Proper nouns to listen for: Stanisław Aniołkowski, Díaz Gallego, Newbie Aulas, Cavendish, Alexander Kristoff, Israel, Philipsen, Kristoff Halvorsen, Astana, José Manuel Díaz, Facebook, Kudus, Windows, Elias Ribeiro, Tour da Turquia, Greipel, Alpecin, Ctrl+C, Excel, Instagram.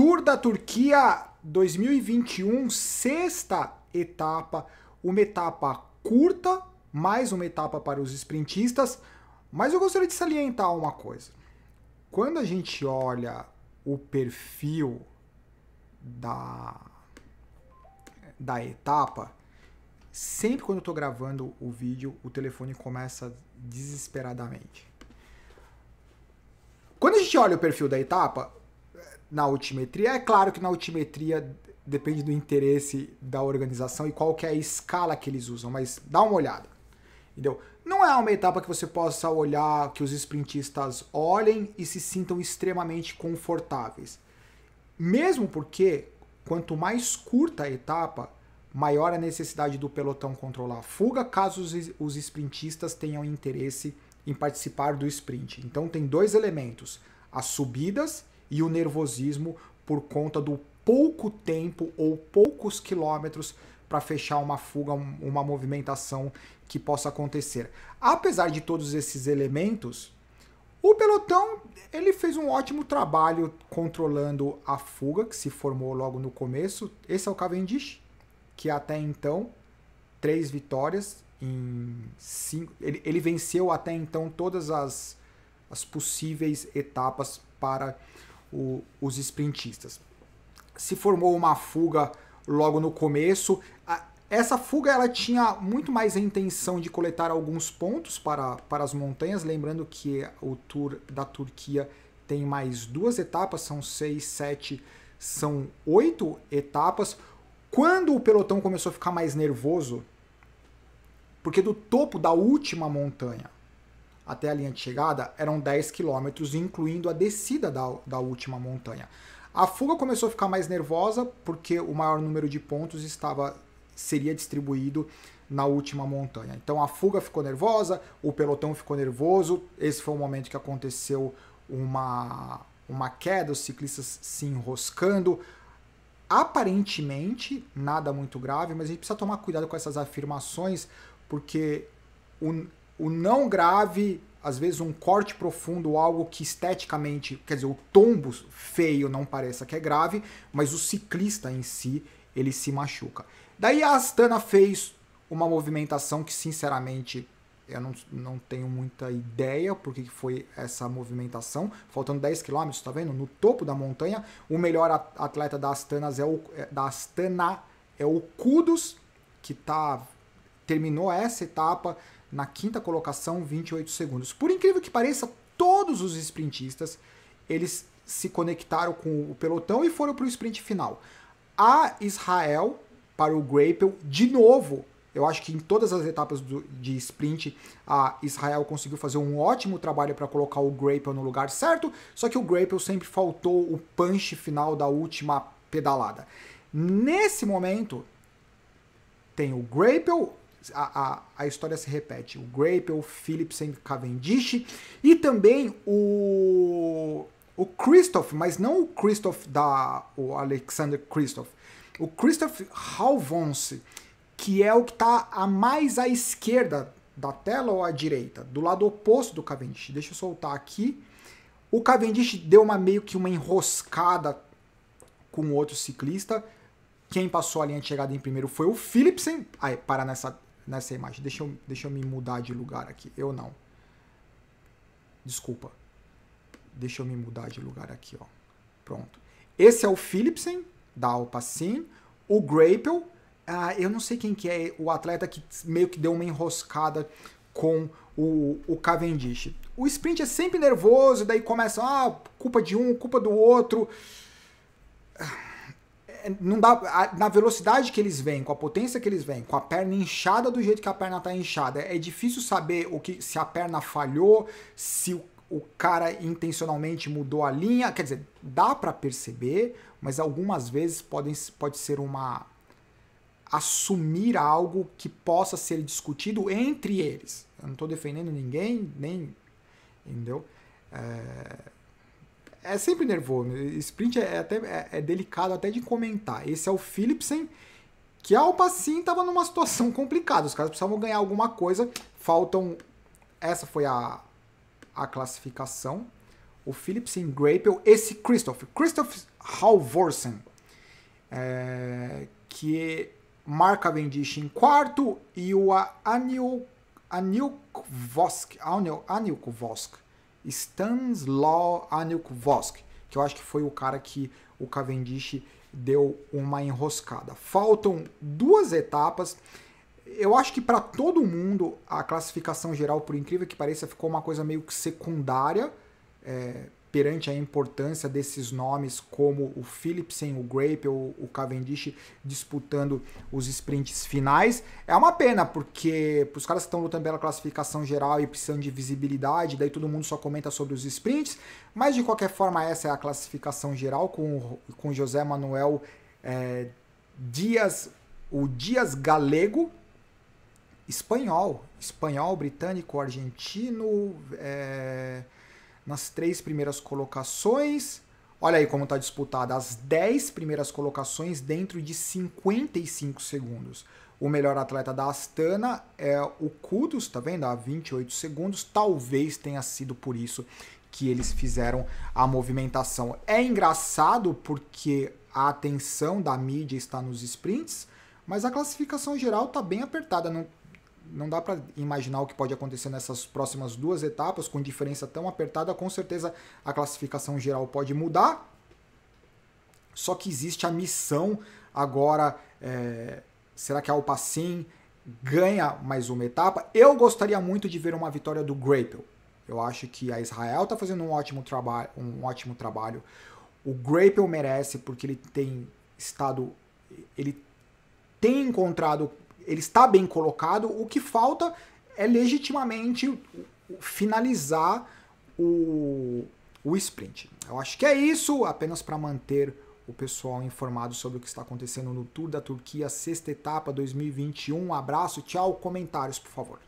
Tour da Turquia 2021, sexta etapa, uma etapa curta, mais uma etapa para os sprintistas, mas eu gostaria de salientar uma coisa. Quando a gente olha o perfil da etapa, sempre quando eu estou gravando o vídeo, o telefone começa desesperadamente. Quando a gente olha o perfil da etapa, na altimetria, é claro que na altimetria depende do interesse da organização e qual que é a escala que eles usam, mas dá uma olhada, entendeu? Não é uma etapa que você possa olhar, que os sprintistas olhem e se sintam extremamente confortáveis. Mesmo porque, quanto mais curta a etapa, maior a necessidade do pelotão controlar a fuga, caso os sprintistas tenham interesse em participar do sprint. Então tem dois elementos, as subidas e o nervosismo por conta do pouco tempo ou poucos quilômetros para fechar uma fuga, uma movimentação que possa acontecer. Apesar de todos esses elementos, o pelotão ele fez um ótimo trabalho controlando a fuga que se formou logo no começo. Esse é o Cavendish, que até então, 3 vitórias em 5... Ele venceu até então todas as possíveis etapas para os sprintistas. Se formou uma fuga logo no começo. Essa fuga ela tinha muito mais a intenção de coletar alguns pontos para as montanhas, lembrando que o Tour da Turquia tem mais 2 etapas, são 6, 7, são 8 etapas. Quando o pelotão começou a ficar mais nervoso, porque do topo da última montanha até a linha de chegada eram 10 quilômetros, incluindo a descida da última montanha. A fuga começou a ficar mais nervosa porque o maior número de pontos seria distribuído na última montanha. Então a fuga ficou nervosa, o pelotão ficou nervoso, esse foi o momento que aconteceu uma queda, os ciclistas se enroscando. Aparentemente, nada muito grave, mas a gente precisa tomar cuidado com essas afirmações, porque o não grave, às vezes um corte profundo, algo que esteticamente, quer dizer, o tombo feio não pareça que é grave, mas o ciclista em si, ele se machuca. Daí a Astana fez uma movimentação que, sinceramente, eu não tenho muita ideia porque foi essa movimentação. Faltando 10 km, tá vendo? No topo da montanha, o melhor atleta da Astana é o Kudus, que terminou essa etapa na 5ª colocação, 28 segundos. Por incrível que pareça, todos os sprintistas, eles se conectaram com o pelotão e foram para o sprint final. A Israel, para o Greipel, de novo, eu acho que em todas as etapas de sprint, a Israel conseguiu fazer um ótimo trabalho para colocar o Greipel no lugar certo, só que o Greipel sempre faltou o punch final da última pedalada. Nesse momento, tem o Greipel, a história se repete, o Greipel, o Philipsen, Cavendish, e também o Kristoff, mas não o Kristoff o Alexander Kristoff, o Kristoff Halvorsen, que é o que está a mais à esquerda da tela ou à direita, do lado oposto do Cavendish. Deixa eu soltar aqui. O Cavendish deu meio que uma enroscada com outro ciclista. Quem passou a linha de chegada em primeiro foi o Philipsen. Ai, para nessa imagem. Deixa eu me mudar de lugar aqui. Eu não. Desculpa. Deixa eu me mudar de lugar aqui, ó. Pronto. Esse é o Philipsen, da Alpecin. O Greipel. Eu não sei quem que é o atleta que meio que deu uma enroscada com o Cavendish. O sprint é sempre nervoso, daí começa, culpa de um, culpa do outro. Não dá, na velocidade que eles vêm, com a potência que eles vêm, com a perna inchada do jeito que a perna tá inchada, é difícil saber se a perna falhou, se o cara intencionalmente mudou a linha. Quer dizer, dá para perceber, mas algumas vezes pode ser uma... assumir algo que possa ser discutido entre eles. Eu não estou defendendo ninguém, nem... Entendeu? É sempre nervoso. Sprint é delicado até de comentar. Esse é o Philipsen, que a Alpecin estava numa situação complicada. Os caras precisavam ganhar alguma coisa. Faltam... Essa foi a classificação. o Philipsen, Greipel, esse Kristoff Halvorsen, que marca Cavendish em quarto, e o Stanisław Aniołkowski, que eu acho que foi o cara que o Cavendish deu uma enroscada. Faltam duas etapas. Eu acho que para todo mundo a classificação geral, por incrível que pareça, ficou uma coisa meio que secundária perante a importância desses nomes como o Philipsen, o Greipel, o Cavendish disputando os sprints finais. É uma pena, porque os caras que estão lutando pela classificação geral e precisam de visibilidade, daí todo mundo só comenta sobre os sprints, mas de qualquer forma essa é a classificação geral com José Manuel Díaz, o Díaz Gallego, espanhol, britânico, argentino, nas 3 primeiras colocações. Olha aí como está disputada. As 10 primeiras colocações dentro de 55 segundos. O melhor atleta da Astana é o Kudus, tá vendo? A 28 segundos. Talvez tenha sido por isso que eles fizeram a movimentação. É engraçado porque a atenção da mídia está nos sprints, mas a classificação geral está bem apertada. Não dá para imaginar o que pode acontecer nessas próximas duas etapas, com diferença tão apertada. Com certeza a classificação geral pode mudar. Só que existe a missão agora. Será que a Alpecin ganha mais uma etapa? Eu gostaria muito de ver uma vitória do Greipel. Eu acho que a Israel está fazendo um ótimo trabalho. O Greipel merece, porque ele está bem colocado. O que falta é legitimamente finalizar o sprint. Eu acho que é isso, apenas para manter o pessoal informado sobre o que está acontecendo no Tour da Turquia, 6ª etapa 2021. Um abraço, tchau, comentários, por favor.